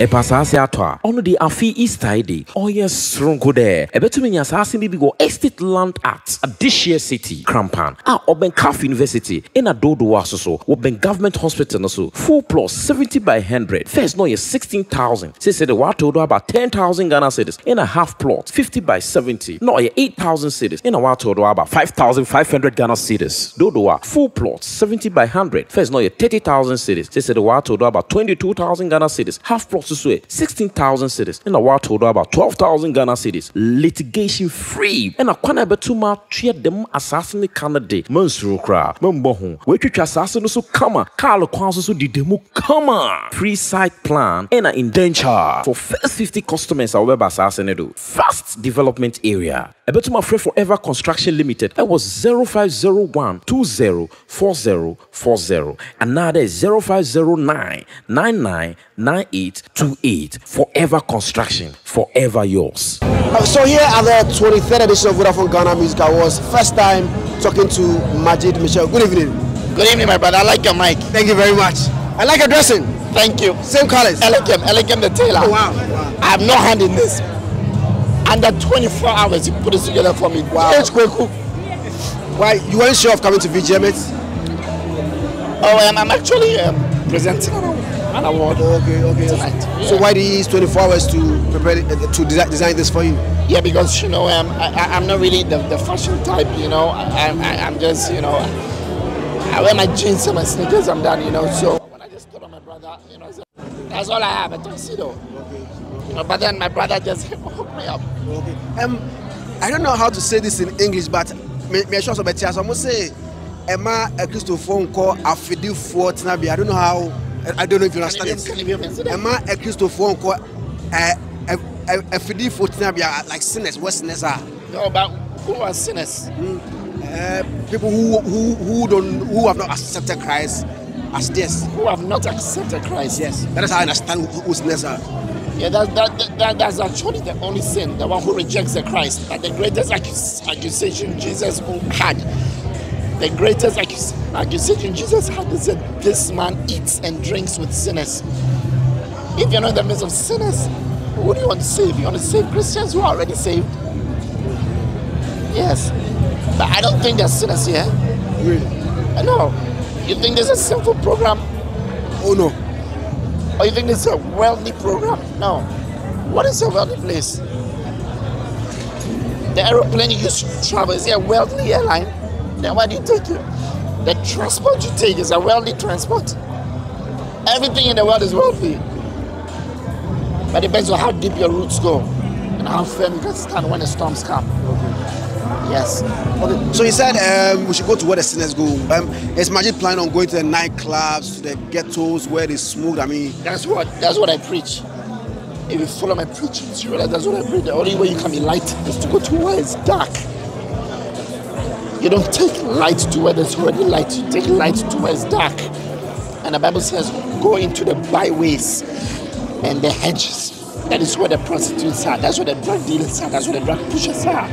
Epasasi atwa ono di afi East Side oh yes runko there ebetumi nyasasi bi go Estate Land Act Adishie City Crampan ah Oben Kaff University ena dodo wasoso Oben Government Hospital naso 4 plots 70 by 100 first no yes 16,000 say the wato do about 10,000 Ghana cedis in a half plot 50 by 70 no yeah 8,000 cedis in a wato do about 5,500 Ghana cedis dodo wa 4 plots 70 by 100 first no yeah 30,000 cedis say the wato do about 22,000 Ghana cedis half plot 16,000 cities in a war told about 12,000 Ghana cities litigation free and a corner betuma treat them assassinate candidate Mansuru Kra Mambohun which assassin so come Carlo Council did demo come free site plan and in danger for first 50 customers are web assassinated fast development area a betuma free forever construction limited that was 0501204040 and now there is 0509999828 Forever Construction, forever yours. So here at the 23rd edition of Vodafone Ghana Music Awards, first time talking to Majid Michel. Good evening. Good evening, my brother. I like your mic. Thank you very much. I like your dressing. Thank you. Same colors. Elekem the tailor. Oh, wow. I have no hand in this. Under 24 hours, you put this together for me. Wow. It's quite cool. Why? You weren't sure of coming to VGM? Oh, and I'm actually presenting an award. Okay. Tonight. Yeah. So why did you use 24 hours to prepare to design this for you? Yeah, because you know I'm not really the fashion type. You know, I'm just you know I wear my jeans and my sneakers. I'm done. You know, so when I just thought of my brother, you know, so that's all I have, a tuxedo. Okay. You know, but then my brother just hooked me up. Okay. I don't know how to say this in English, but me sure so better. So I must say, Emma, a Christophone call Afidu for Tnabi. I don't know how. I don't know if you understand it. Emma, a Christopher, a Fidi Fortinabia, like sinners, what sinners are. No, but who are sinners? People who have not accepted Christ as this. Who have not accepted Christ? Yes. That is how I understand who sinners are. Yeah, that's actually the only sin, the one who rejects the Christ. And the greatest accusation Jesus had. The greatest accusation Jesus had is that this man eats and drinks with sinners. If you're not in the midst of sinners, who do you want to save? You want to save Christians who are already saved? Yes. But I don't think they're sinners here. Really? No. You think this is a sinful program? Oh no. Or you think this is a worldly program? No. What is a worldly place? The aeroplane you use to travel, is it a worldly airline? Then why do you take it? The transport you take is a worldly transport. Everything in the world is worldly. But it depends on how deep your roots go and how firm you can stand when the storms come. Okay. Yes. Okay. So you said we should go to where the sinners go. Is Majid planning on going to the nightclubs, to the ghettos where they smoke? I mean, that's what I preach. If you follow my preachings, you realize that's what I preach. The only way you can be light is to go to where it's dark. You don't take light to where there's already light. You take light to where it's dark. And the Bible says, go into the byways and the hedges. That is where the prostitutes are. That's where the drug dealers are. That's where the drug pushers are.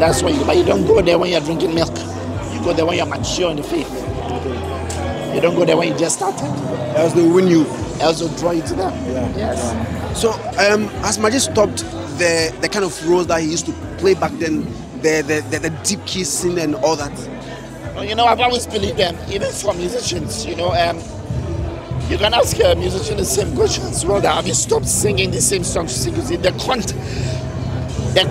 That's where you, but you don't go there when you're drinking milk. You go there when you're mature in the faith. You don't go there when you just started. Else they win you. Else will draw you to them. Yeah. Yes. So, as Majid stopped the kind of roles that he used to play back then, the deep kissing and all that. Well, you know, I've always believed them, even for musicians, you know, you can ask a musician the same questions. Well, have you stopped singing the same songs? The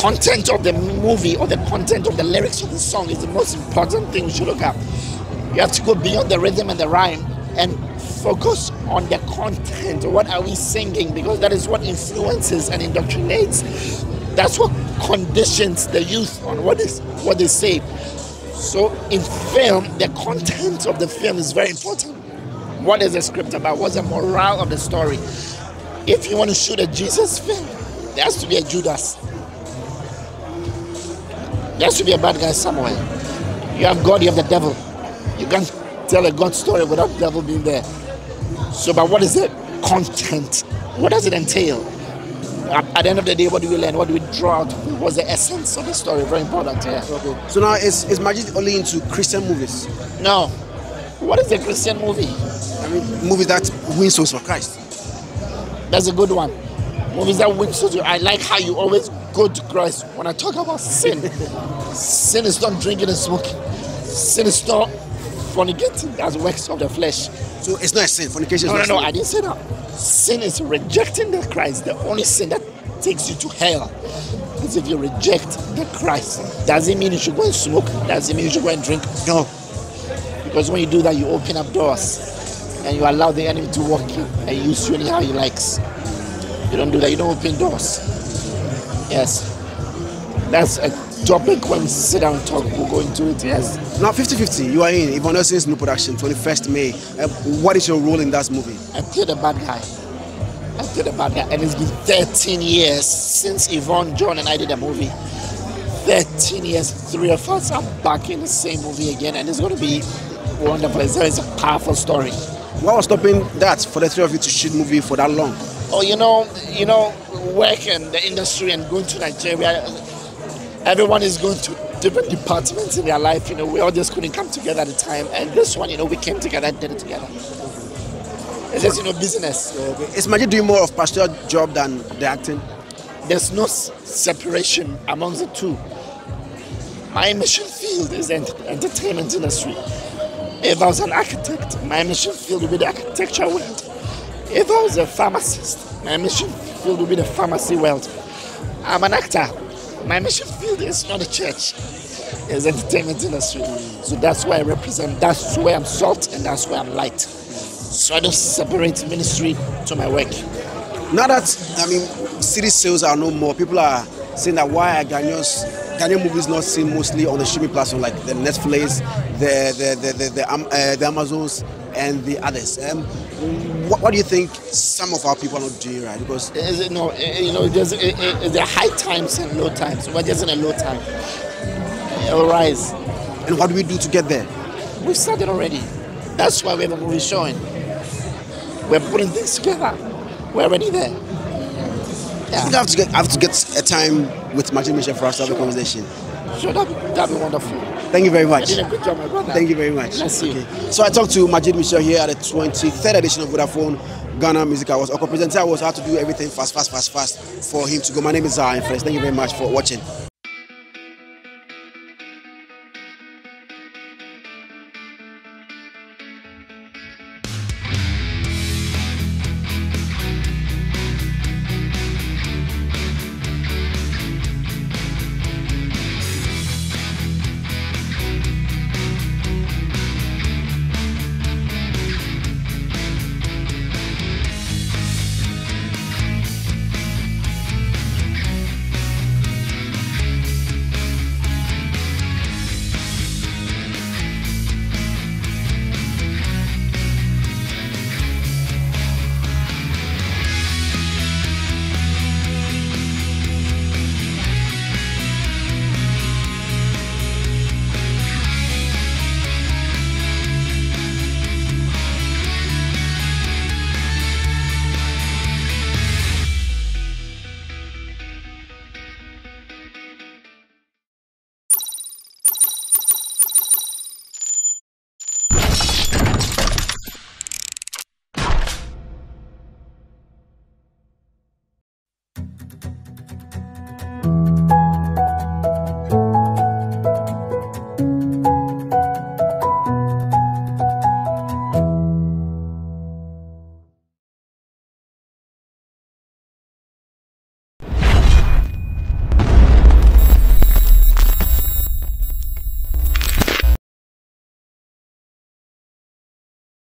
content of the movie or the content of the lyrics of the song is the most important thing you should look at. You have to go beyond the rhythm and the rhyme and focus on the content. What are we singing? Because that is what influences and indoctrinates. That's what conditions the youth on what they say. So in film, the content of the film is very important. What is the script about? What's the morale of the story? If you want to shoot a Jesus film, there has to be a Judas. There has to be a bad guy somewhere. You have God, you have the devil. You can't tell a God story without the devil being there. So, but what is the content? What does it entail? At the end of the day, what do we learn? What do we draw out? What was the essence of the story? Very important, yeah. Okay. So now, is Majid only into Christian movies? No. What is a Christian movie? I mean, movies that wins souls for Christ. That's a good one. Movies that whip suit you. I like how you always go to Christ when I talk about sin. Sin is not drinking and smoking. Sin is not fornicating as works of the flesh. So it's not a sin. Fornication is not a sin. No, I didn't say that. Sin is rejecting the Christ. The only sin that takes you to hell is if you reject the Christ. Doesn't mean you should go and smoke. Doesn't mean you should go and drink. No. Because when you do that, you open up doors and you allow the enemy to walk in and use you anyhow he likes. You don't do that. You don't open doors. Yes. That's a topic when we sit down and talk, we'll go into it, yes. Now, 50-50, you are in Yvonne Nelson's new production, 21st May. What is your role in that movie? I played a bad guy. I played a bad guy. And it's been 13 years since Yvonne, John, and I did a movie. 13 years, three of us are back in the same movie again, and it's going to be wonderful. It's a powerful story. What was stopping that for the three of you to shoot movie for that long? Oh, you know, work and the industry and going to Nigeria. Everyone is going to different departments in their life. You know, we all just couldn't come together at the time. And this one, you know, we came together and did it together. It's just, you know, business. Okay. Is Majid doing more of pastoral job than the acting? There's no separation amongst the two. My mission field is the entertainment industry. If I was an architect, my mission field would be the architecture world. If I was a pharmacist, my mission field would be the pharmacy world. I'm an actor. My mission field is not a church. It's entertainment industry. So that's where I represent. That's where I'm salt and that's where I'm light. So I don't separate ministry to my work. Now that, I mean, city sales are no more. People are saying that why are Ghanaian movies not seen mostly on the streaming platform like the Netflix, the Amazons, and the others. What do you think some of our people are not doing right? Because there are high times and low times. We're just in a low time. It'll rise. And what do we do to get there? We've started already. That's why we have a movie showing. We're putting things together. We're already there. Yeah. I think I have to get a time with Majid Michel for us to have a conversation. Sure, that'd be wonderful. Thank you very much. You did a good job, my brother. Thank you very much. Nice okay. You. So I talked to Majid Michel here at the 23rd edition of Vodafone Ghana Music Awards. Our presenter was how to do everything fast for him to go. My name is Zion Felix. Thank you very much for watching.